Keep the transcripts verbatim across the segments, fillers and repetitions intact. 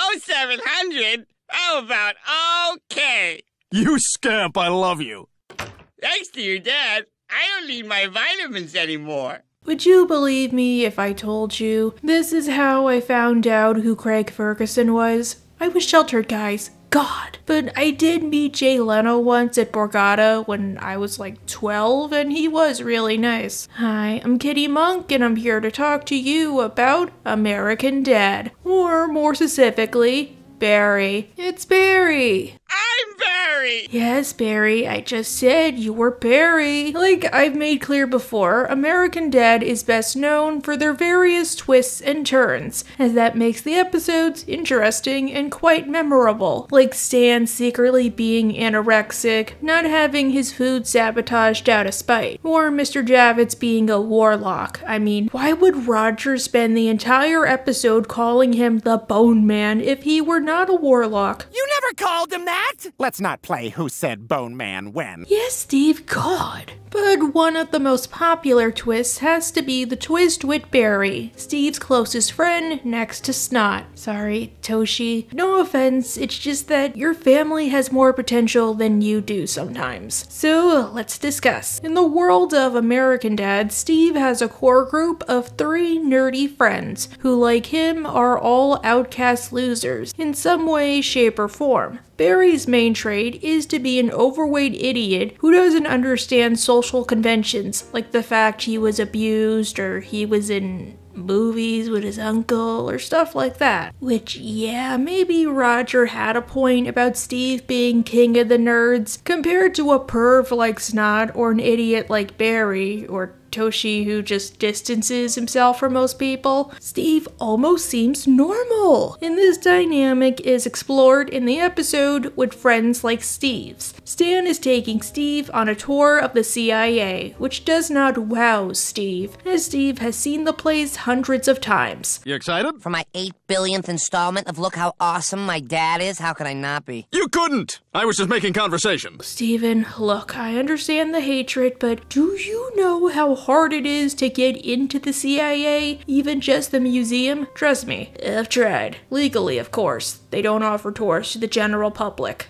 Oh, seven hundred? How about okay? You scamp, I love you. Thanks to your dad, I don't need my vitamins anymore. Would you believe me if I told you this is how I found out who Craig Ferguson was? I was sheltered, guys. God. But I did meet Jay Leno once at Borgata when I was like twelve, and he was really nice. Hi, I'm Kitty Monk, and I'm here to talk to you about American Dad. Or more specifically, Barry. It's Barry. I'm Barry! Yes, Barry, I just said you were Barry. Like I've made clear before, American Dad is best known for their various twists and turns, as that makes the episodes interesting and quite memorable. Like Stan secretly being anorexic, not having his food sabotaged out of spite, or Mister Javits being a warlock. I mean, why would Roger spend the entire episode calling him the Bone Man if he were not a warlock? You never called him that! Let's not play who said Bone Man when. Yes, Steve, God. But one of the most popular twists has to be the twist with Barry, Steve's closest friend next to Snot. Sorry, Toshi. No offense, it's just that your family has more potential than you do sometimes. So let's discuss. In the world of American Dad, Steve has a core group of three nerdy friends who, like him, are all outcast losers in some way, shape, or form. Barry's main trait is to be an overweight idiot who doesn't understand social conventions, like the fact he was abused or he was in movies with his uncle or stuff like that. Which, yeah, maybe Roger had a point about Steve being king of the nerds compared to a perv like Snot or an idiot like Barry or Toshi, who just distances himself from most people. Steve almost seems normal, and this dynamic is explored in the episode with friends like Steve's. Stan is taking Steve on a tour of the C I A, which does not wow Steve, as Steve has seen the place hundreds of times. You excited? For my eight billionth installment of Look How Awesome My Dad Is, how could I not be? You couldn't! I was just making conversation. Steven, look, I understand the hatred, but do you know how hard it is to get into the C I A, even just the museum? Trust me, I've tried. Legally, of course. They don't offer tours to the general public.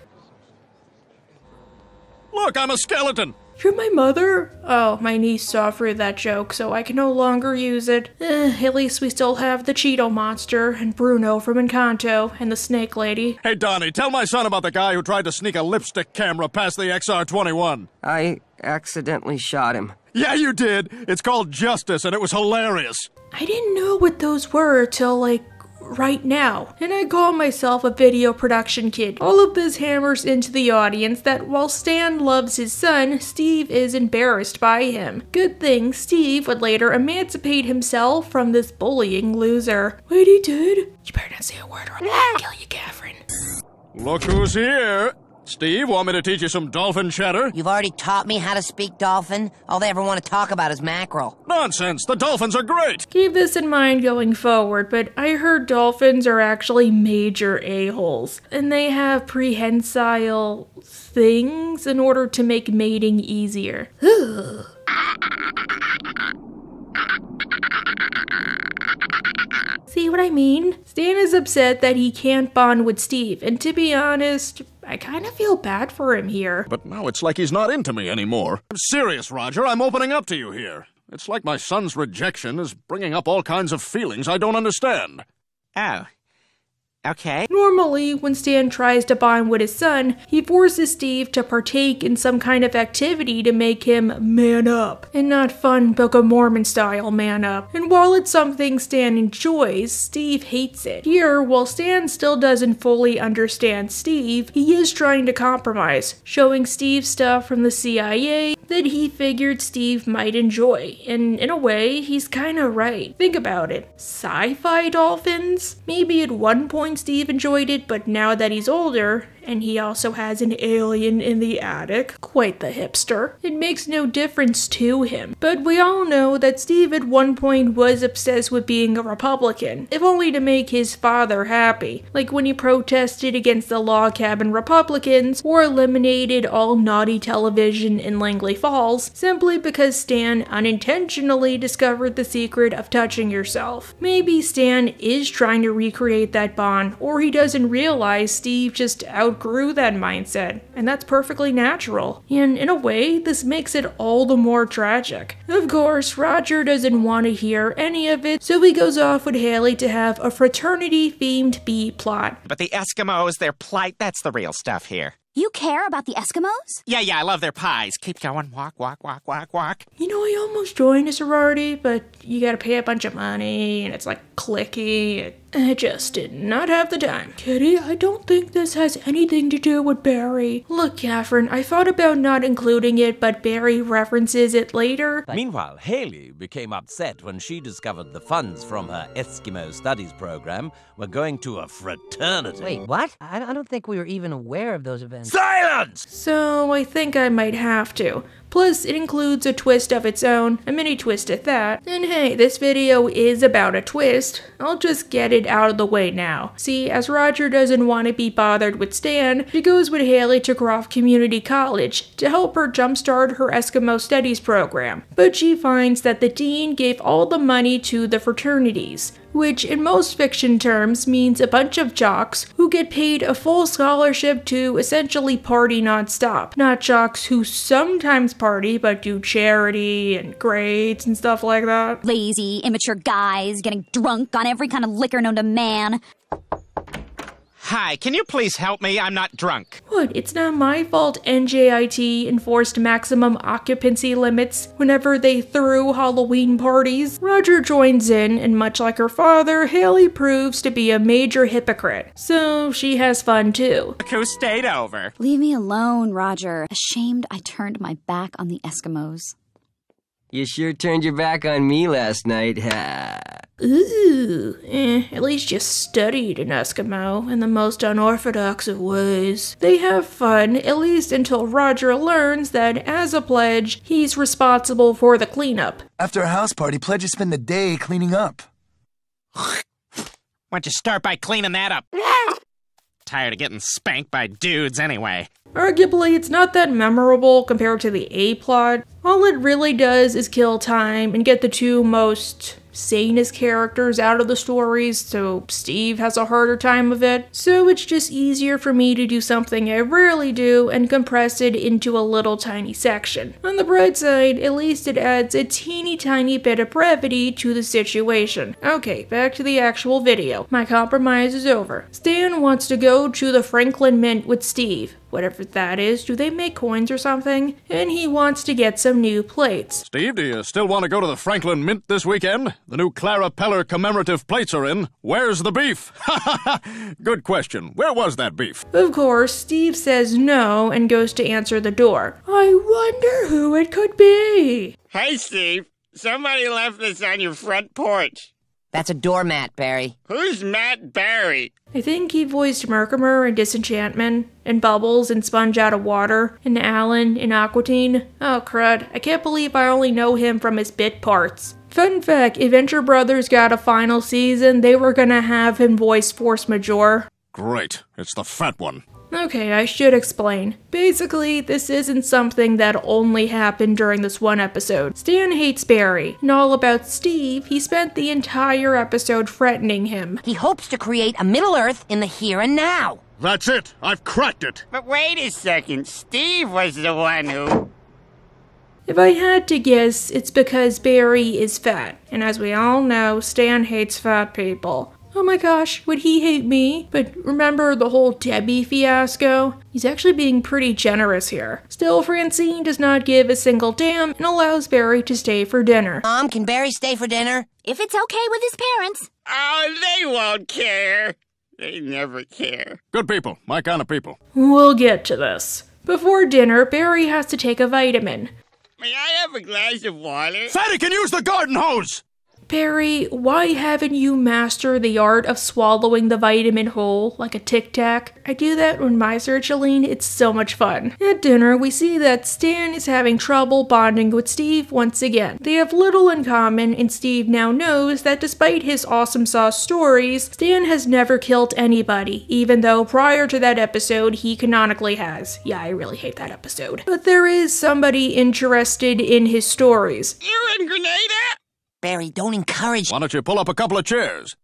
Look, I'm a skeleton! You're my mother? Oh, my niece saw through that joke, so I can no longer use it. Eh, at least we still have the Cheeto Monster, and Bruno from Encanto, and the Snake Lady. Hey, Donnie, tell my son about the guy who tried to sneak a lipstick camera past the X R twenty-one. I accidentally shot him. Yeah, you did! It's called justice, and it was hilarious! I didn't know what those were till, like, right now. And I call myself a video production kid. All of this hammers into the audience that while Stan loves his son, Steve is embarrassed by him. Good thing Steve would later emancipate himself from this bullying loser. Wait, he did? You better not say a word or I'll kill you, Catherine. Look who's here. Steve, want me to teach you some dolphin chatter? You've already taught me how to speak dolphin. All they ever want to talk about is mackerel. Nonsense! The dolphins are great! Keep this in mind going forward, but I heard dolphins are actually major a-holes, and they have prehensile things in order to make mating easier. See what I mean? Stan is upset that he can't bond with Steve, and to be honest, I kind of feel bad for him here. But now it's like he's not into me anymore. I'm serious, Roger. I'm opening up to you here. It's like my son's rejection is bringing up all kinds of feelings I don't understand. Oh. Okay. Normally, when Stan tries to bond with his son, he forces Steve to partake in some kind of activity to make him man up. And not fun Book of Mormon style man up. And while it's something Stan enjoys, Steve hates it. Here, while Stan still doesn't fully understand Steve, he is trying to compromise, showing Steve stuff from the C I A that he figured Steve might enjoy. And in a way, he's kinda right. Think about it. Sci-fi dolphins? Maybe at one point Steve enjoyed it, but now that he's older, and he also has an alien in the attic. Quite the hipster. It makes no difference to him. But we all know that Steve at one point was obsessed with being a Republican, if only to make his father happy, like when he protested against the log cabin Republicans or eliminated all naughty television in Langley Falls simply because Stan unintentionally discovered the secret of touching yourself. Maybe Stan is trying to recreate that bond, or he doesn't realize Steve just outgrew that mindset, and that's perfectly natural. And in a way, this makes it all the more tragic. Of course, Roger doesn't want to hear any of it, so he goes off with Haley to have a fraternity-themed B-plot. But the Eskimos, their plight, that's the real stuff here. You care about the Eskimos? Yeah, yeah, I love their pies. Keep going. Walk, walk, walk, walk, walk. You know, I almost joined a sorority, but you gotta pay a bunch of money, and it's like clicky. I just did not have the time. Kitty, I don't think this has anything to do with Barry. Look, Catherine, I thought about not including it, but Barry references it later. Meanwhile, Haley became upset when she discovered the funds from her Eskimo studies program were going to a fraternity. Wait, what? I, I don't think we were even aware of those events. Silence! So I think I might have to. Plus, it includes a twist of its own, a mini twist at that. And hey, this video is about a twist. I'll just get it out of the way now. See, as Roger doesn't want to be bothered with Stan, she goes with Haley to Groff Community College to help her jumpstart her Eskimo Studies program. But she finds that the dean gave all the money to the fraternities, which in most fiction terms means a bunch of jocks who get paid a full scholarship to essentially party nonstop. Not jocks who sometimes party but do charity and grades and stuff like that. Lazy, immature guys getting drunk on every kind of liquor known to man. Hi, can you please help me? I'm not drunk. What? It's not my fault N J I T enforced maximum occupancy limits whenever they threw Halloween parties. Roger joins in, and much like her father, Haley proves to be a major hypocrite. So she has fun too. Look who stayed over. Leave me alone, Roger. Ashamed I turned my back on the Eskimos. You sure turned your back on me last night, ha. Ooh, eh, at least you studied in Eskimo in the most unorthodox of ways. They have fun, at least until Roger learns that, as a pledge, he's responsible for the cleanup. After a house party, pledges spend the day cleaning up. Why don't you start by cleaning that up? Tired of getting spanked by dudes anyway. Arguably, it's not that memorable compared to the A-plot. All it really does is kill time and get the two most sanest characters out of the stories, so Steve has a harder time of it. So it's just easier for me to do something I rarely do and compress it into a little tiny section. On the bright side, at least it adds a teeny tiny bit of brevity to the situation. Okay, back to the actual video. My compromise is over. Stan wants to go to the Franklin Mint with Steve. Whatever that is, do they make coins or something? And he wants to get some new plates. Steve, do you still want to go to the Franklin Mint this weekend? The new Clara Peller commemorative plates are in. Where's the beef? Ha ha ha! Good question. Where was that beef? Of course, Steve says no and goes to answer the door. I wonder who it could be. Hey, Steve. Somebody left this on your front porch. That's a doormat, Barry. Who's Matt Barry? I think he voiced Merkimer in Disenchantment, and Bubbles in Sponge Out of Water, and Alan in Aqua Teen. Oh crud, I can't believe I only know him from his bit parts. Fun fact, Adventure Brothers got a final season, they were gonna have him voice Force Majeure. Great, it's the fat one. Okay, I should explain. Basically, this isn't something that only happened during this one episode. Stan hates Barry, and all about Steve, he spent the entire episode threatening him. He hopes to create a Middle-earth in the here and now. That's it. I've cracked it. But wait a second. Steve was the one who... If I had to guess, it's because Barry is fat. And as we all know, Stan hates fat people. Oh my gosh, would he hate me? But remember the whole Debbie fiasco? He's actually being pretty generous here. Still, Francine does not give a single damn and allows Barry to stay for dinner. Mom, can Barry stay for dinner? If it's okay with his parents. Oh, they won't care. They never care. Good people, my kind of people. We'll get to this. Before dinner, Barry has to take a vitamin. May I have a glass of water? Fatty can use the garden hose! Barry, why haven't you mastered the art of swallowing the vitamin whole like a Tic Tac? I do that when my sertraline, it's so much fun. At dinner, we see that Stan is having trouble bonding with Steve once again. They have little in common, and Steve now knows that despite his awesome sauce stories, Stan has never killed anybody, even though prior to that episode, he canonically has. Yeah, I really hate that episode. But there is somebody interested in his stories. You're in Grenada? Barry, don't encourage- Why don't you pull up a couple of chairs?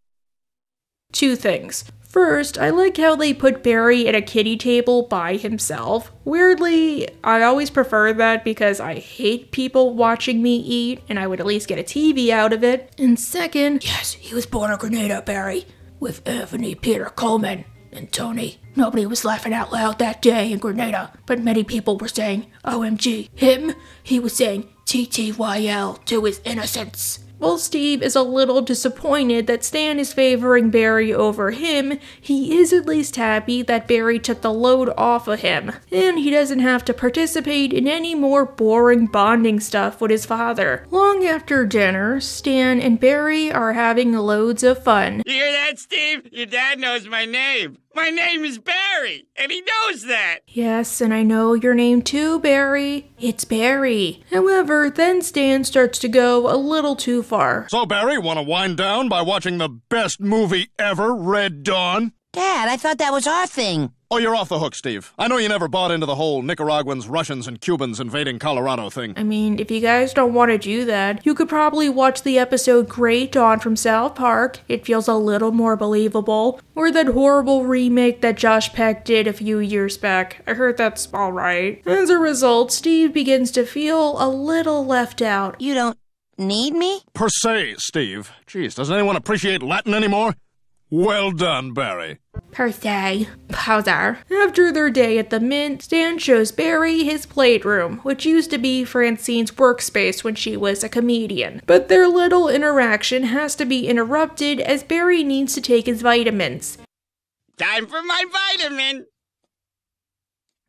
Two things. First, I like how they put Barry at a kiddie table by himself. Weirdly, I always prefer that because I hate people watching me eat, and I would at least get a T V out of it. And second, yes, he was born in Grenada, Barry, with Anthony Peter Coleman and Tony. Nobody was laughing out loud that day in Grenada, but many people were saying, O M G, him? He was saying, T T Y L to his innocence. While Steve is a little disappointed that Stan is favoring Barry over him, he is at least happy that Barry took the load off of him, and he doesn't have to participate in any more boring bonding stuff with his father. Long after dinner, Stan and Barry are having loads of fun. You hear that, Steve? Your dad knows my name. My name is Barry, and he knows that! Yes, and I know your name too, Barry. It's Barry. However, then Stan starts to go a little too far. So, Barry, wanna wind down by watching the best movie ever, Red Dawn? Dad, I thought that was our thing. Oh, you're off the hook, Steve. I know you never bought into the whole Nicaraguans, Russians, and Cubans invading Colorado thing. I mean, if you guys don't want to do that, you could probably watch the episode Great Dawn from South Park. It feels a little more believable. Or that horrible remake that Josh Peck did a few years back. I heard that's alright. As a result, Steve begins to feel a little left out. You don't need me? Per se, Steve. Jeez, does anyone appreciate Latin anymore? Well done, Barry. Per se. Powder. After their day at the Mint, Stan shows Barry his playroom, which used to be Francine's workspace when she was a comedian. But their little interaction has to be interrupted as Barry needs to take his vitamins. Time for my vitamin!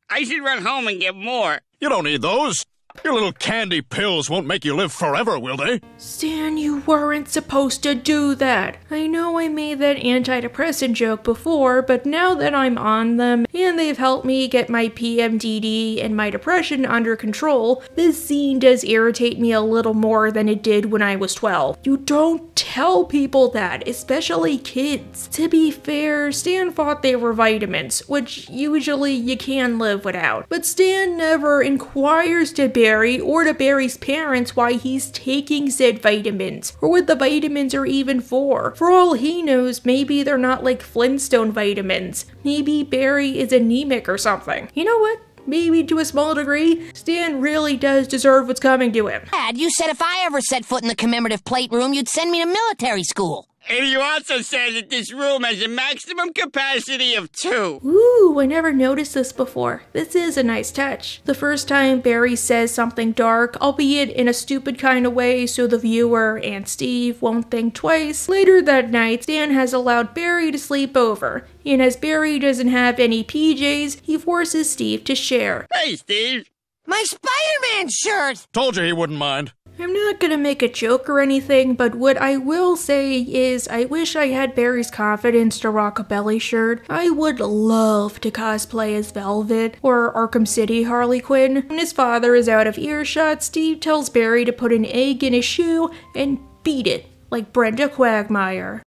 I should run home and get more. You don't need those. Your little candy pills won't make you live forever, will they? Stan, you weren't supposed to do that. I know I made that antidepressant joke before, but now that I'm on them, and they've helped me get my P M D D and my depression under control, this scene does irritate me a little more than it did when I was twelve. You don't tell people that, especially kids. To be fair, Stan thought they were vitamins, which usually you can live without. But Stan never inquires to Barry Barry or to Barry's parents why he's taking said vitamins, or what the vitamins are even for. For all he knows, maybe they're not like Flintstone vitamins. Maybe Barry is anemic or something. You know what? Maybe to a small degree, Stan really does deserve what's coming to him. Dad, you said if I ever set foot in the commemorative plate room, you'd send me to military school. And you also said that this room has a maximum capacity of two. Ooh, I never noticed this before. This is a nice touch. The first time Barry says something dark, albeit in a stupid kind of way so the viewer and Steve won't think twice, later that night, Stan has allowed Barry to sleep over. And as Barry doesn't have any P Js, he forces Steve to share. Hey, Steve! My Spider-Man shirt! Told you he wouldn't mind. I'm not gonna make a joke or anything, but what I will say is I wish I had Barry's confidence to rock a belly shirt. I would love to cosplay as Velvet or Arkham City Harley Quinn. When his father is out of earshot, Steve tells Barry to put an egg in his shoe and beat it, like Brenda Quagmire.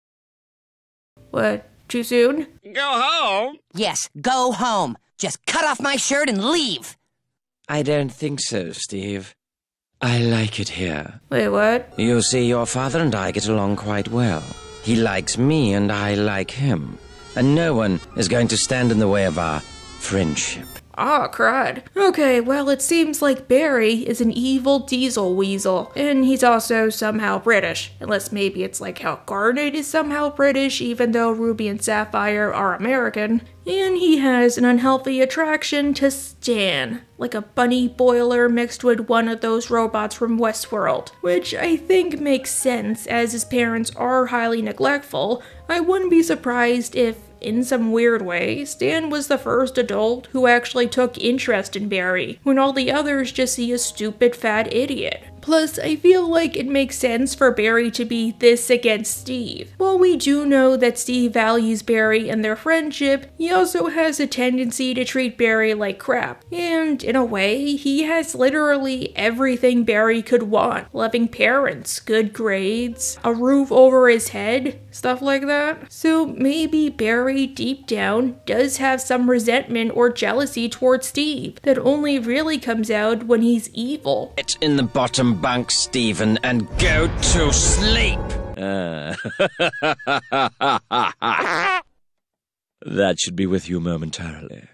What? Too soon? Go home? Yes, go home. Just cut off my shirt and leave. I don't think so, Steve. I like it here. Wait, what? You see, your father and I get along quite well. He likes me and I like him. And no one is going to stand in the way of our friendship. Aw, crud. Okay, well, it seems like Barry is an evil diesel weasel. And he's also somehow British. Unless maybe it's like how Garnet is somehow British, even though Ruby and Sapphire are American. And he has an unhealthy attraction to Stan. Like a bunny boiler mixed with one of those robots from Westworld. Which I think makes sense, as his parents are highly neglectful. I wouldn't be surprised if, in some weird way, Stan was the first adult who actually took interest in Barry, when all the others just see a stupid fat idiot. Plus, I feel like it makes sense for Barry to be this against Steve. While we do know that Steve values Barry and their friendship, he also has a tendency to treat Barry like crap. And in a way, he has literally everything Barry could want. Loving parents, good grades, a roof over his head, stuff like that. So maybe Barry, deep down, does have some resentment or jealousy towards Steve that only really comes out when he's evil. It's in the bottom bunk, Stephen, and go to sleep! Uh. That should be with you momentarily.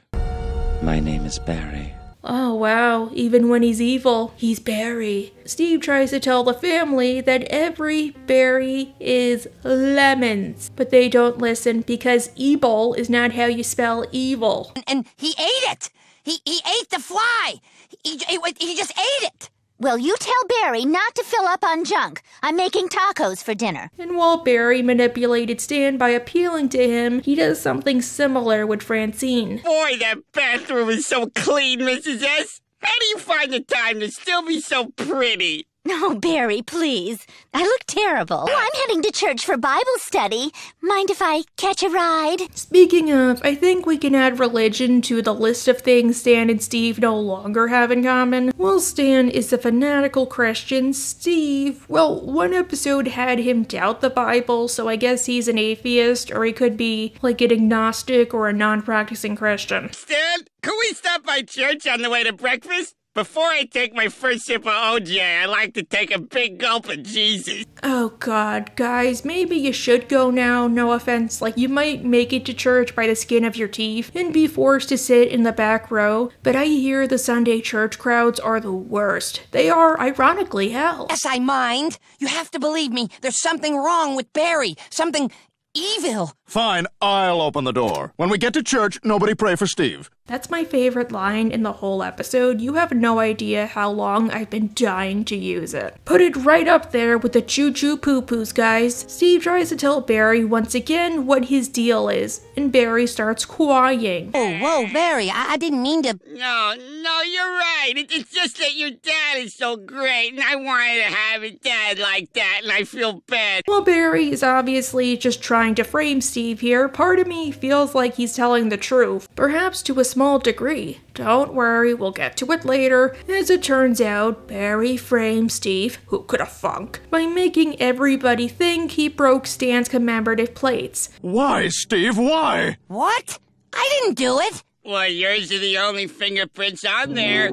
My name is Barry. Oh wow, even when he's evil, he's Barry. Steve tries to tell the family that every berry is lemons, but they don't listen because evil is not how you spell evil. And, and he ate it! He, he ate the fly! He, he, he just ate it! Well, you tell Barry not to fill up on junk. I'm making tacos for dinner. And while Barry manipulated Stan by appealing to him, he does something similar with Francine. Boy, that bathroom is so clean, Missus S. How do you find the time to still be so pretty? No, Barry, please. I look terrible. Well, I'm heading to church for Bible study. Mind if I catch a ride? Speaking of, I think we can add religion to the list of things Stan and Steve no longer have in common. While Stan is a fanatical Christian, Steve, well, one episode had him doubt the Bible, so I guess he's an atheist, or he could be, like, an agnostic or a non-practicing Christian. Stan, could we stop by church on the way to breakfast? Before I take my first sip of O J, I like to take a big gulp of Jesus. Oh god, guys, maybe you should go now, no offense. Like, you might make it to church by the skin of your teeth and be forced to sit in the back row, but I hear the Sunday church crowds are the worst. They are, ironically, hell. Yes, I mind. You have to believe me, there's something wrong with Barry. Something evil. Fine, I'll open the door. When we get to church, nobody pray for Steve. That's my favorite line in the whole episode. You have no idea how long I've been dying to use it. Put it right up there with the choo-choo poo-poos, guys. Steve tries to tell Barry once again what his deal is, and Barry starts crying. Oh, whoa, Barry, I, I didn't mean to... No, no, you're right. It it's just that your dad is so great, and I wanted to have a dad like that, and I feel bad. Well, Barry is obviously just trying to frame Steve here. Part of me feels like he's telling the truth, perhaps to a small degree. Don't worry, we'll get to it later. As it turns out, Barry framed Steve, who could have funk, by making everybody think he broke Stan's commemorative plates. Why, Steve, why? What? I didn't do it! Well, yours are the only fingerprints on there.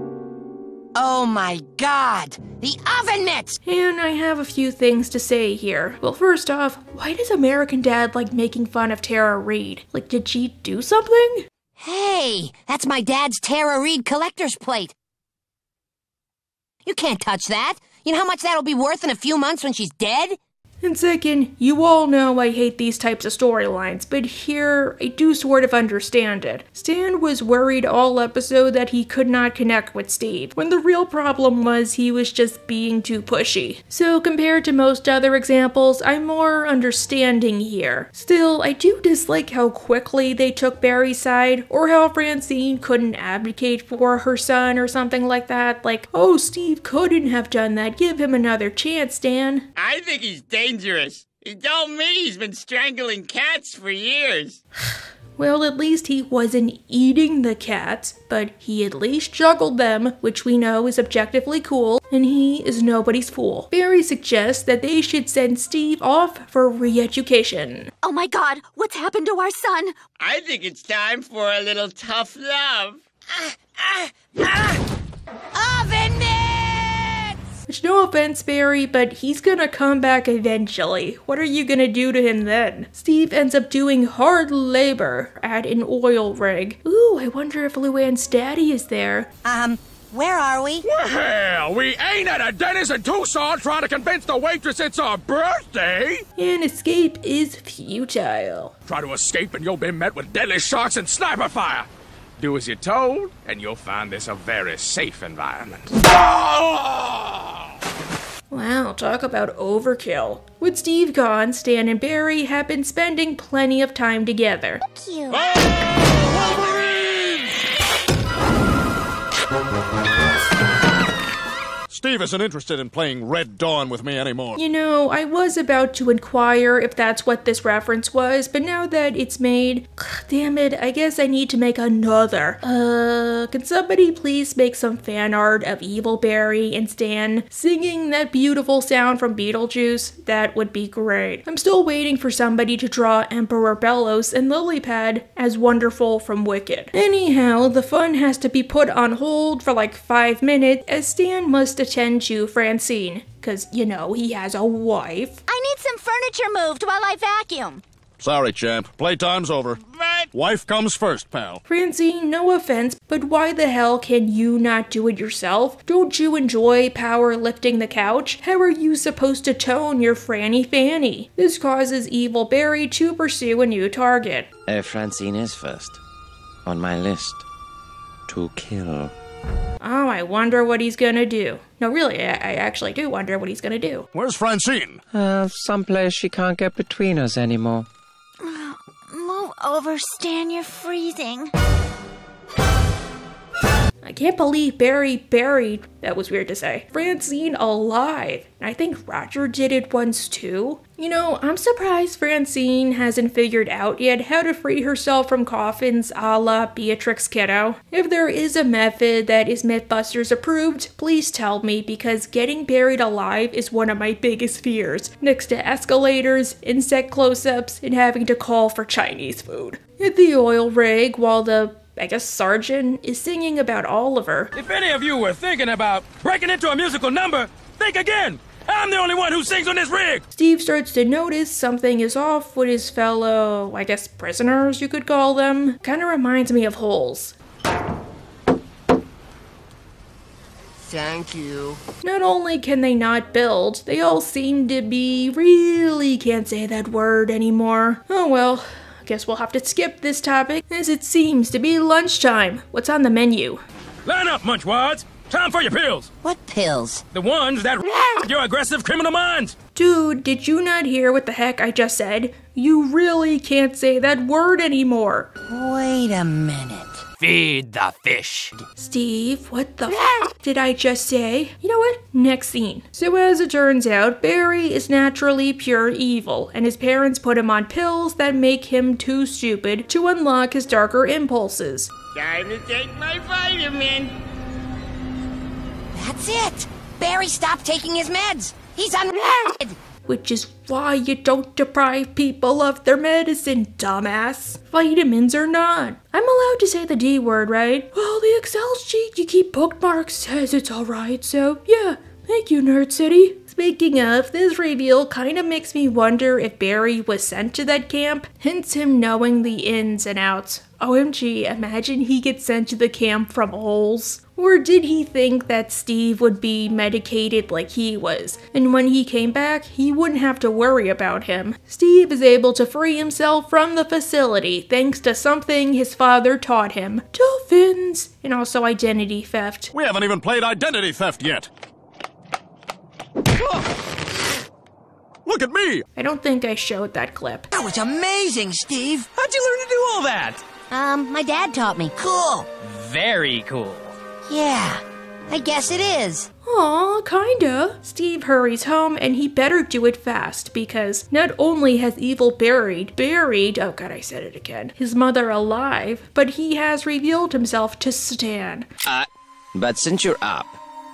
Oh my god! The oven mitts! And I have a few things to say here. Well, first off, why does American Dad like making fun of Tara Reed? Like, did she do something? Hey, that's my dad's Tara Reed collector's plate. You can't touch that. You know how much that'll be worth in a few months when she's dead? And second, you all know I hate these types of storylines, but here, I do sort of understand it. Stan was worried all episode that he could not connect with Steve, when the real problem was he was just being too pushy. So compared to most other examples, I'm more understanding here. Still, I do dislike how quickly they took Barry's side, or how Francine couldn't advocate for her son or something like that. Like, oh, Steve couldn't have done that. Give him another chance, Stan. I think he's dead. Dangerous. He told me he's been strangling cats for years. Well, at least he wasn't eating the cats, but he at least juggled them, which we know is objectively cool, and he is nobody's fool. Barry suggests that they should send Steve off for re-education. Oh my god, what's happened to our son? I think it's time for a little tough love. Ah, ah, ah. Oven mitt! Which, no offense, Barry, but he's gonna come back eventually. What are you gonna do to him then? Steve ends up doing hard labor at an oil rig. Ooh, I wonder if Luann's daddy is there. Um, where are we? Well, we ain't at a dentist in Tucson trying to convince the waitress it's our birthday! An escape is futile. Try to escape and you'll be met with deadly sharks and sniper fire! Do as you're told, and you'll find this a very safe environment. Wow, talk about overkill. With Steve gone, Stan and Barry have been spending plenty of time together. Thank you. Oh, Wolverine! Steve isn't interested in playing Red Dawn with me anymore. You know, I was about to inquire if that's what this reference was, but now that it's made, ugh, damn it, I guess I need to make another. Uh, can somebody please make some fan art of Evil Barry and Stan singing that beautiful sound from Beetlejuice? That would be great. I'm still waiting for somebody to draw Emperor Bellows and Lilypad as Wonderful from Wicked. Anyhow, the fun has to be put on hold for like five minutes as Stan must attend to Francine, cause you know, he has a wife. I need some furniture moved while I vacuum. Sorry, champ. Playtime's over. But wife comes first, pal. Francine, no offense, but why the hell can you not do it yourself? Don't you enjoy power lifting the couch? How are you supposed to tone your Franny Fanny? This causes Evil Barry to pursue a new target. Uh, Francine is first. On my list. To kill. Oh, I wonder what he's gonna do. No, really, I, I actually do wonder what he's gonna do. Where's Francine? Uh, someplace she can't get between us anymore. Move over, Stan, you're freezing. I can't believe Barry buried, that was weird to say, Francine alive. And I think Roger did it once too. You know, I'm surprised Francine hasn't figured out yet how to free herself from coffins a la Beatrix Kiddo. If there is a method that is Mythbusters approved, please tell me, because getting buried alive is one of my biggest fears, next to escalators, insect close-ups, and having to call for Chinese food. Hit the oil rig while the I guess Sergeant is singing about Oliver. If any of you were thinking about breaking into a musical number, think again! I'm the only one who sings on this rig! Steve starts to notice something is off with his fellow, I guess, prisoners you could call them. Kinda reminds me of Holes. Thank you. Not only can they not build, they all seem to be really can't say that word anymore. Oh well. Guess we'll have to skip this topic, as it seems to be lunchtime. What's on the menu? Line up, munchwads! Time for your pills! What pills? The ones that r*** your aggressive criminal minds! Dude, did you not hear what the heck I just said? You really can't say that word anymore! Wait a minute. Feed the fish. Steve, what the f did I just say? You know what? Next scene. So as it turns out, Barry is naturally pure evil, and his parents put him on pills that make him too stupid to unlock his darker impulses. Time to take my vitamin. That's it. Barry stopped taking his meds. He's on which is why you don't deprive people of their medicine, dumbass. Vitamins or not. I'm allowed to say the D word, right? Well, the Excel sheet you keep bookmarked says it's alright, so yeah, thank you, Nerd City. Speaking of, this reveal kinda makes me wonder if Barry was sent to that camp, hence him knowing the ins and outs. O M G, imagine he gets sent to the camp from Holes. Or did he think that Steve would be medicated like he was, and when he came back, he wouldn't have to worry about him? Steve is able to free himself from the facility thanks to something his father taught him. Dolphins! And also identity theft. We haven't even played identity theft yet! Look at me! I don't think I showed that clip. That was amazing, Steve! How'd you learn to do all that? Um, my dad taught me. Cool! Very cool. Yeah, I guess it is. Aw, kinda. Steve hurries home, and he better do it fast, because not only has Evil buried, buried, oh god, I said it again, his mother alive, but he has revealed himself to Stan. Uh, but since you're up,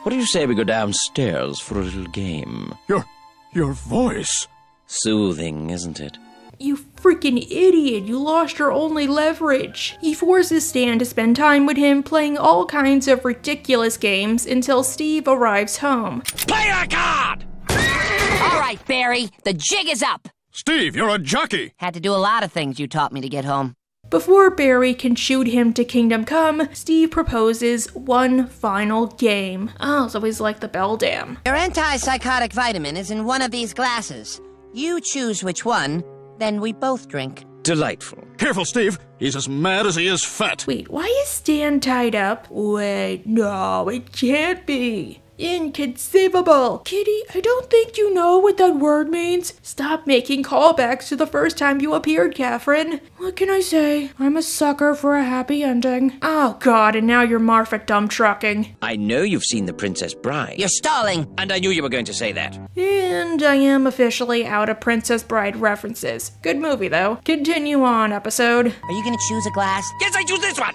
what do you say we go downstairs for a little game? Your, your voice. Soothing, isn't it? You freaking idiot, you lost your only leverage. He forces Stan to spend time with him playing all kinds of ridiculous games until Steve arrives home. Play a card! All right, Barry, the jig is up. Steve, you're a jockey. Had to do a lot of things you taught me to get home. Before Barry can shoot him to Kingdom Come, Steve proposes one final game. Oh, it's always like the Bell Dam. Your antipsychotic vitamin is in one of these glasses. You choose which one. Then we both drink. Delightful. Careful, Steve. He's as mad as he is fat. Wait, why is Stan tied up? Wait, no, it can't be. Inconceivable! Kitty, I don't think you know what that word means. Stop making callbacks to the first time you appeared, Catherine. What can I say? I'm a sucker for a happy ending. Oh god, and now you're Marfa dumb trucking. I know you've seen The Princess Bride. You're stalling, and I knew you were going to say that. And I am officially out of Princess Bride references. Good movie, though. Continue on, episode. Are you gonna choose a glass? Yes, I choose this one!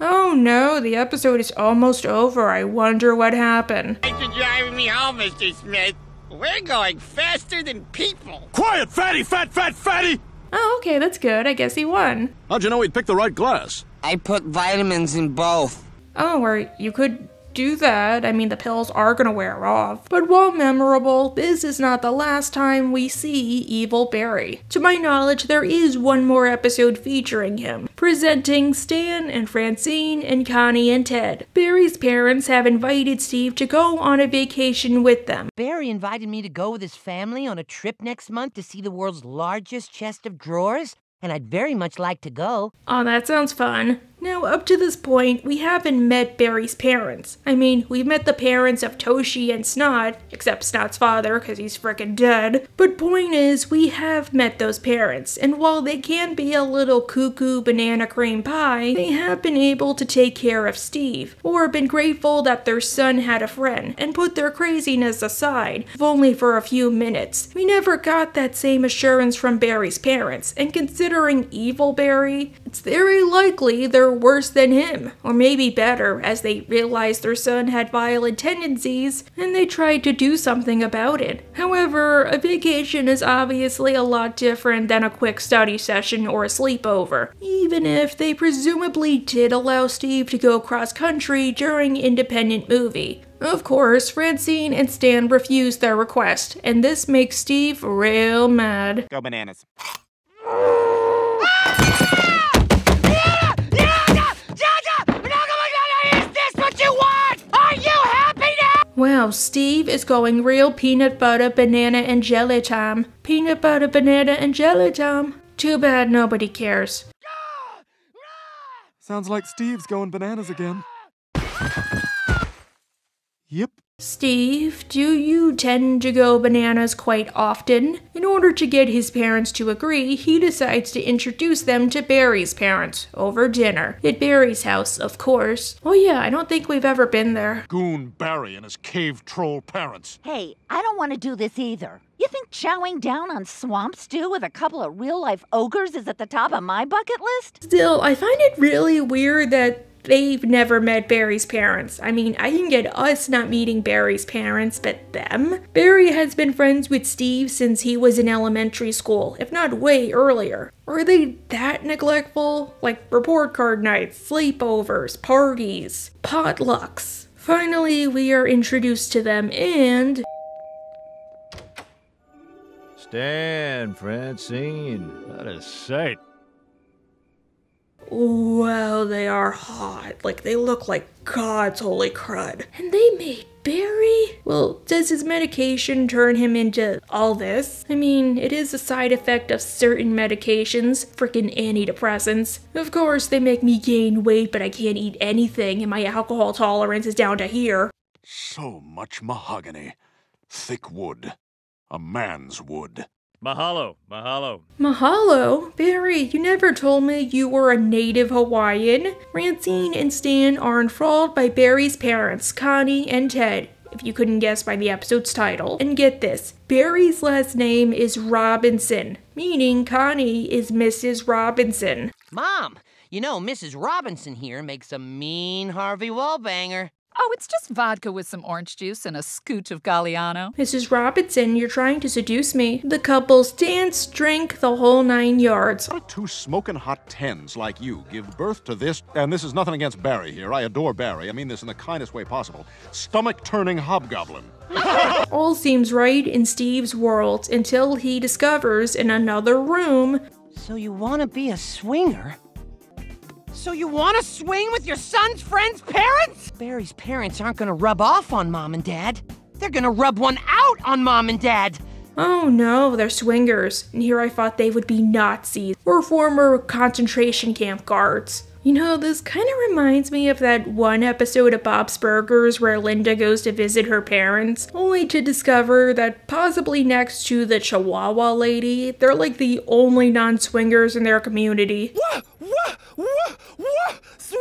Oh no, the episode is almost over. I wonder what happened. Thanks for driving me home, Mister Smith. We're going faster than people. Quiet, fatty, fat, fat, fatty! Oh, okay, that's good. I guess he won. How'd you know he'd pick the right glass? I put vitamins in both. Oh, or you could do that. I mean, the pills are gonna wear off. But while memorable, this is not the last time we see evil Barry. To my knowledge, there is one more episode featuring him, presenting Stan and Francine and Connie and Ted. Barry's parents have invited Steve to go on a vacation with them. Barry invited me to go with his family on a trip next month to see the world's largest chest of drawers, and I'd very much like to go. Oh, that sounds fun. Now, up to this point, we haven't met Barry's parents. I mean, we've met the parents of Toshi and Snot, except Snot's father, because he's frickin' dead. But point is, we have met those parents, and while they can be a little cuckoo banana cream pie, they have been able to take care of Steve, or been grateful that their son had a friend, and put their craziness aside, if only for a few minutes. We never got that same assurance from Barry's parents, and considering evil Barry, it's very likely there worse than him, or maybe better, as they realized their son had violent tendencies and they tried to do something about it. However, a vacation is obviously a lot different than a quick study session or a sleepover, even if they presumably did allow Steve to go cross-country during Independent Movie. Of course, Francine and Stan refused their request, and this makes Steve real mad. Go bananas. Wow, Steve is going real peanut butter, banana, and jelly time. Peanut butter, banana, and jelly time. Too bad nobody cares. Sounds like Steve's going bananas again. Yep. Steve, do you tend to go bananas quite often? In order to get his parents to agree, he decides to introduce them to Barry's parents over dinner. At Barry's house, of course. Oh yeah, I don't think we've ever been there. Goon Barry and his cave troll parents. Hey, I don't want to do this either. You think chowing down on swamp stew with a couple of real-life ogres is at the top of my bucket list? Still, I find it really weird that they've never met Barry's parents. I mean, I can get us not meeting Barry's parents, but them? Barry has been friends with Steve since he was in elementary school, if not way earlier. Are they that neglectful? Like report card nights, sleepovers, parties, potlucks. Finally, we are introduced to them and... Stan, Francine, what a sight. Wow, they are hot. Like, they look like gods, holy crud. And they made Barry? Well, does his medication turn him into all this? I mean, it is a side effect of certain medications, freaking antidepressants. Of course, they make me gain weight, but I can't eat anything, and my alcohol tolerance is down to here. So much mahogany. Thick wood. A man's wood. Mahalo, mahalo. Mahalo? Barry, you never told me you were a native Hawaiian. Francine and Stan are enthralled by Barry's parents, Connie and Ted, if you couldn't guess by the episode's title. And get this, Barry's last name is Robinson, meaning Connie is Missus Robinson. Mom, you know Missus Robinson here makes a mean Harvey Wallbanger. Oh, it's just vodka with some orange juice and a scooch of Galliano. Missus Robinson, you're trying to seduce me. The couples dance, drink, the whole nine yards. How do two smoking hot tens like you give birth to this? And this is nothing against Barry here. I adore Barry. I mean this in the kindest way possible. Stomach-turning hobgoblin. All seems right in Steve's world until he discovers in another room... So you want to be a swinger? So you want to swing with your son's friend's parents? Barry's parents aren't going to rub off on Mom and Dad. They're going to rub one out on Mom and Dad. Oh no, they're swingers. And here I thought they would be Nazis or former concentration camp guards. You know, this kind of reminds me of that one episode of Bob's Burgers where Linda goes to visit her parents, only to discover that possibly next to the Chihuahua lady, they're like the only non-swingers in their community. Whoa, whoa, whoa, whoa, sw-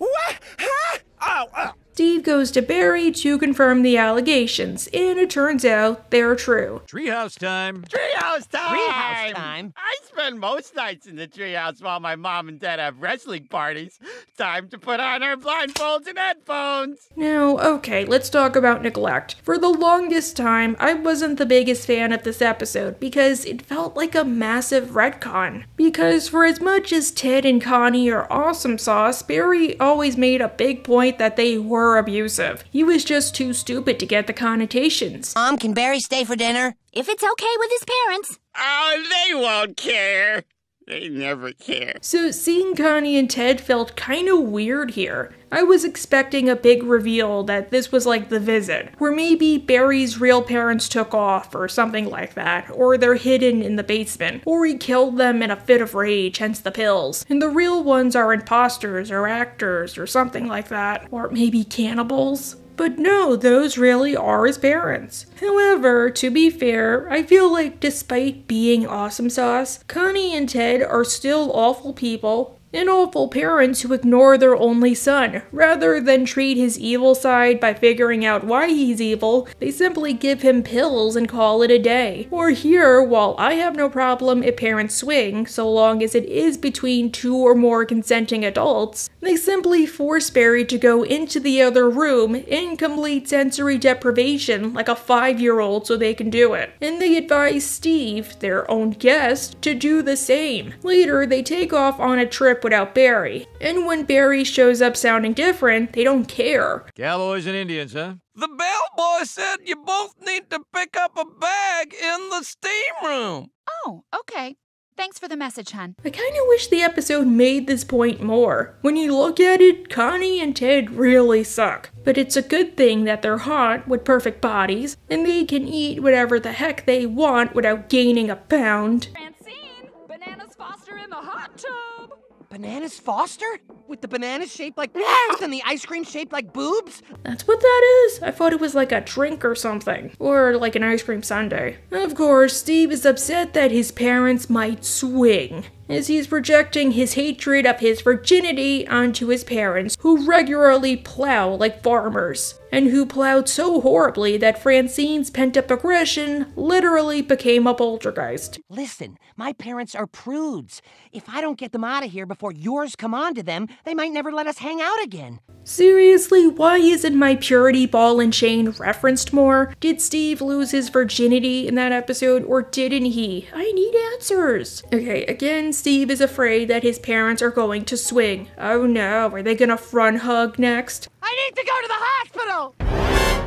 whoa, huh? Ow, ow. Steve goes to Barry to confirm the allegations, and it turns out they're true. Treehouse time. Treehouse time. Treehouse time. I spend most nights in the treehouse while my mom and dad have wrestling parties. Time to put on our blindfolds and headphones. Now, okay, let's talk about neglect. For the longest time, I wasn't the biggest fan of this episode because it felt like a massive retcon. Because for as much as Ted and Connie are awesome sauce, Barry always made a big point that they were abusive. He was just too stupid to get the connotations. Mom, can Barry stay for dinner? If it's okay with his parents. Oh, they won't care. They never care. So seeing Connie and Ted felt kind of weird here. I was expecting a big reveal that this was like The Visit, where maybe Barry's real parents took off or something like that, or they're hidden in the basement, or he killed them in a fit of rage, hence the pills, and the real ones are imposters or actors or something like that, or maybe cannibals. But no, those really are his parents. However, to be fair, I feel like despite being awesome sauce, Connie and Ted are still awful people, and awful parents who ignore their only son. Rather than treat his evil side by figuring out why he's evil, they simply give him pills and call it a day. Or here, while I have no problem if parents swing, so long as it is between two or more consenting adults, they simply force Barry to go into the other room in complete sensory deprivation like a five-year-old so they can do it. And they advise Steve, their own guest, to do the same. Later, they take off on a trip without Barry. And when Barry shows up sounding different, they don't care. Cowboys and Indians, huh? The bellboy said you both need to pick up a bag in the steam room. Oh, okay. Thanks for the message, hon. I kinda wish the episode made this point more. When you look at it, Connie and Ted really suck. But it's a good thing that they're hot with perfect bodies, and they can eat whatever the heck they want without gaining a pound. Francine, bananas foster in the hot tub! Bananas foster? With the bananas shaped like and the ice cream shaped like boobs? That's what that is. I thought it was like a drink or something. Or like an ice cream sundae. Of course, Steve is upset that his parents might swing, as he's projecting his hatred of his virginity onto his parents, who regularly plow like farmers, and who plowed so horribly that Francine's pent-up aggression literally became a poltergeist. Listen, my parents are prudes. If I don't get them out of here before yours come onto them, they might never let us hang out again. Seriously, why isn't my purity ball and chain referenced more? Did Steve lose his virginity in that episode, or didn't he? I need answers. Okay, again, Steve is afraid that his parents are going to swing. Oh no, are they gonna front hug next? I need to go to the hospital!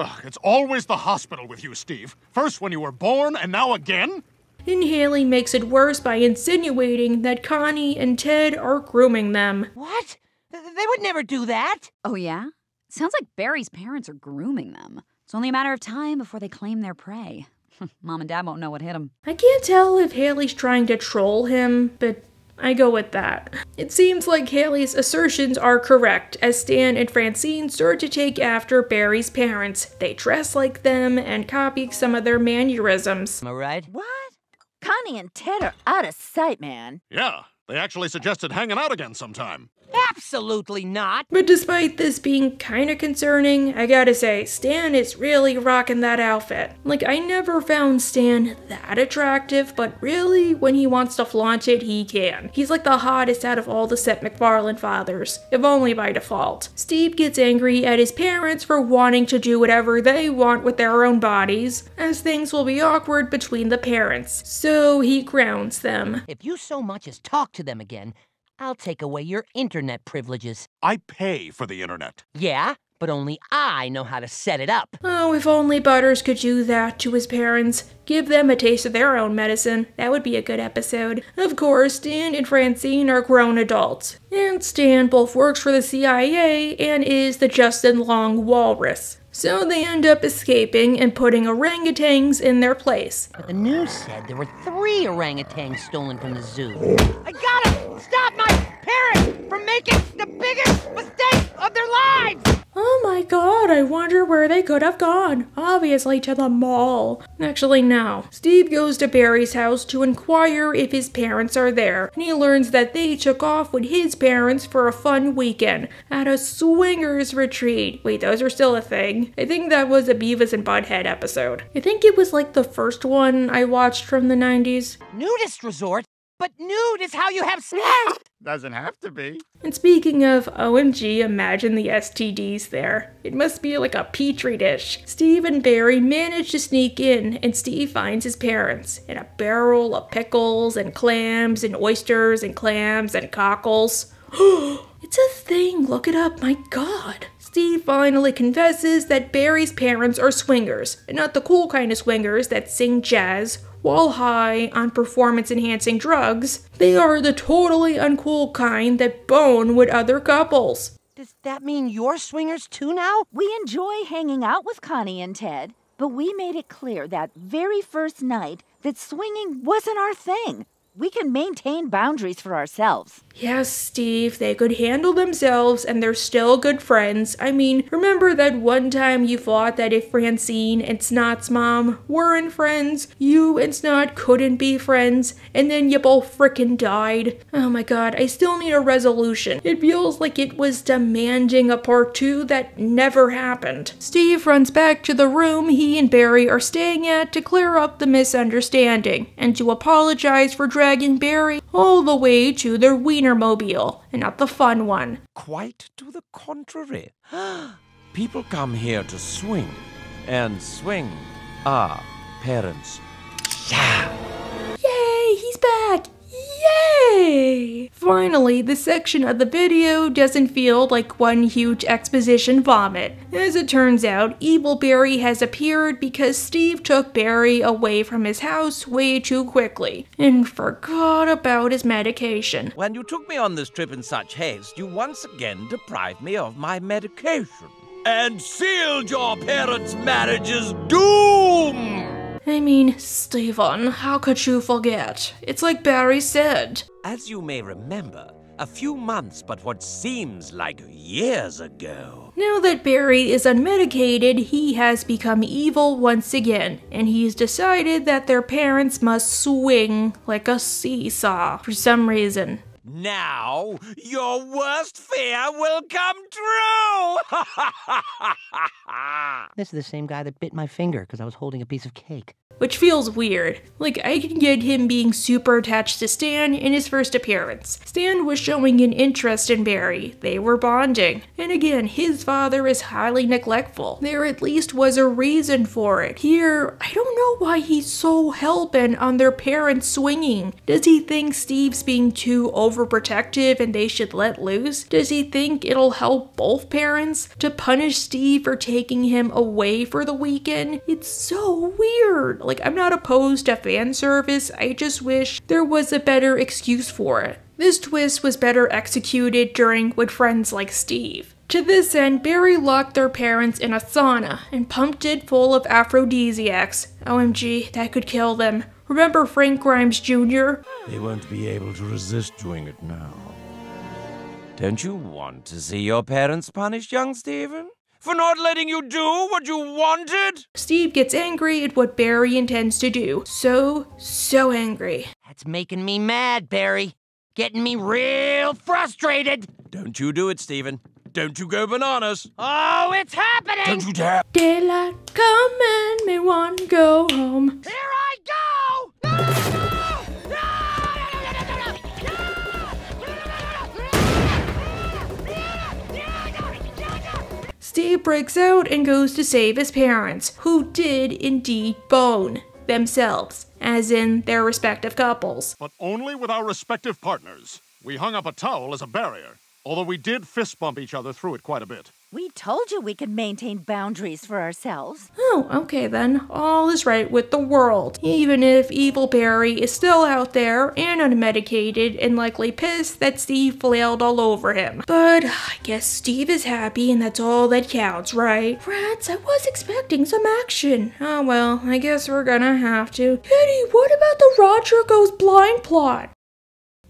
Ugh, it's always the hospital with you, Steve. First when you were born, and now again? And Haley makes it worse by insinuating that Connie and Ted are grooming them. What? They would never do that. Oh, yeah? Sounds like Barry's parents are grooming them. It's only a matter of time before they claim their prey. Mom and Dad won't know what hit them. I can't tell if Haley's trying to troll him, but I go with that. It seems like Haley's assertions are correct, as Stan and Francine start to take after Barry's parents. They dress like them and copy some of their mannerisms. Am I right? What? Connie and Ted are out of sight, man. Yeah. They actually suggested hanging out again sometime. Absolutely not! But despite this being kinda concerning, I gotta say, Stan is really rocking that outfit. Like, I never found Stan that attractive, but really, when he wants to flaunt it, he can. He's like the hottest out of all the Seth MacFarlane fathers, if only by default. Steve gets angry at his parents for wanting to do whatever they want with their own bodies, as things will be awkward between the parents. So he grounds them. If you so much as talk to them again, I'll take away your internet privileges. I pay for the internet. Yeah, but only I know how to set it up. Oh, if only Butters could do that to his parents. Give them a taste of their own medicine. That would be a good episode. Of course, Stan and Francine are grown adults. And Stan both works for the C I A and is the Justin Long walrus. So they end up escaping and putting orangutans in their place. But the news said there were three orangutans stolen from the zoo. I got it! Stop my parents! from making the biggest mistake of their lives! Oh my god, I wonder where they could have gone. Obviously to the mall. Actually, no. Steve goes to Barry's house to inquire if his parents are there, and he learns that they took off with his parents for a fun weekend at a swingers retreat. Wait, those are still a thing? I think that was a Beavis and Butthead episode. I think it was like the first one I watched from the nineties. Nudist resort? But nude is how you have sex! Doesn't have to be. And speaking of, O M G, imagine the S T Ds there. It must be like a petri dish. Steve and Barry manage to sneak in, and Steve finds his parents in a barrel of pickles and clams and oysters and clams and cockles. It's a thing, look it up, my god. Steve finally confesses that Barry's parents are swingers, and not the cool kind of swingers that sing jazz, while high on performance-enhancing drugs. They are the totally uncool kind that bone with other couples. Does that mean you're swingers too now? We enjoy hanging out with Connie and Ted, but we made it clear that very first night that swinging wasn't our thing. We can maintain boundaries for ourselves. Yes, Steve, they could handle themselves and they're still good friends. I mean, remember that one time you thought that if Francine and Snot's mom weren't friends, you and Snot couldn't be friends, and then you both frickin' died? Oh my god, I still need a resolution. It feels like it was demanding a part two that never happened. Steve runs back to the room he and Barry are staying at to clear up the misunderstanding and to apologize for dragging Barry all the way to their Wienermobile, and not the fun one. Quite to the contrary. People come here to swing, and swing are parents. Yeah! Yay, he's back! Yay! Finally, this section of the video doesn't feel like one huge exposition vomit. As it turns out, evil Barry has appeared because Steve took Barry away from his house way too quickly and forgot about his medication. When you took me on this trip in such haste, you once again deprived me of my medication and sealed your parents' marriage's doom! I mean, Stephen, how could you forget? It's like Barry said. As you may remember, a few months but what seems like years ago. Now that Barry is unmedicated, he has become evil once again, and he's decided that their parents must swing like a seesaw for some reason. Now, your worst fear will come true! This is the same guy that bit my finger because I was holding a piece of cake. Which feels weird. Like, I can get him being super attached to Stan in his first appearance. Stan was showing an interest in Barry. They were bonding. And again, his father is highly neglectful. There at least was a reason for it. Here, I don't know why he's so hell-bent on their parents swinging. Does he think Steve's being too overprotective and they should let loose? Does he think it'll help both parents to punish Steve for taking him away for the weekend? It's so weird. Like, I'm not opposed to fan service, I just wish there was a better excuse for it. This twist was better executed during with friends like Steve. To this end, Barry locked their parents in a sauna and pumped it full of aphrodisiacs. O M G, that could kill them. Remember Frank Grimes Junior? They won't be able to resist doing it now. Don't you want to see your parents punished, young Stephen? For not letting you do what you wanted? Steve gets angry at what Barry intends to do. So, so angry. That's making me mad, Barry. Getting me real frustrated. Don't you do it, Stephen. Don't you go bananas. Oh, it's happening! Don't you dare. Daylight come and me want to go home. Here I go! No! No! No! Steve breaks out and goes to save his parents, who did indeed bone themselves, as in their respective couples. But only with our respective partners. We hung up a towel as a barrier, although we did fist bump each other through it quite a bit. We told you we could maintain boundaries for ourselves. Oh, okay then. All is right with the world. Even if evil Barry is still out there and unmedicated and likely pissed that Steve flailed all over him. But I guess Steve is happy and that's all that counts, right? Rats, I was expecting some action. Oh well, I guess we're gonna have to. Kitty, what about the Roger Goes Blind plot?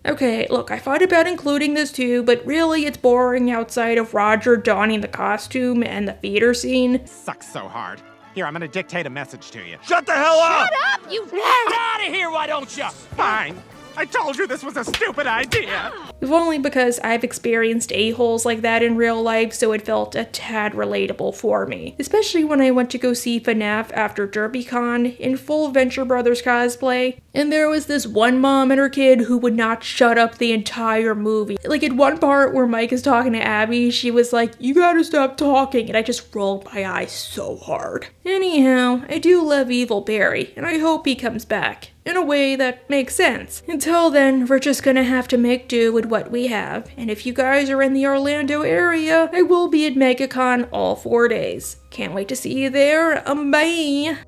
Okay, look, I thought about including this too, but really it's boring outside of Roger donning the costume and the theater scene. Sucks so hard. Here, I'm gonna dictate a message to you. Shut the hell up! Shut up, you... Get out of here, why don't you? Fine. I told you this was a stupid idea. If only because I've experienced a-holes like that in real life, so it felt a tad relatable for me. Especially when I went to go see F NAF after DerbyCon in full Adventure Brothers cosplay, and there was this one mom and her kid who would not shut up the entire movie. Like in one part where Mike is talking to Abby, she was like, "You gotta stop talking," and I just rolled my eyes so hard. Anyhow, I do love Evil Barry, and I hope he comes back in a way that makes sense. Until then, we're just gonna have to make do with what we have, and if you guys are in the Orlando area, I will be at MegaCon all four days. Can't wait to see you there, um, bye!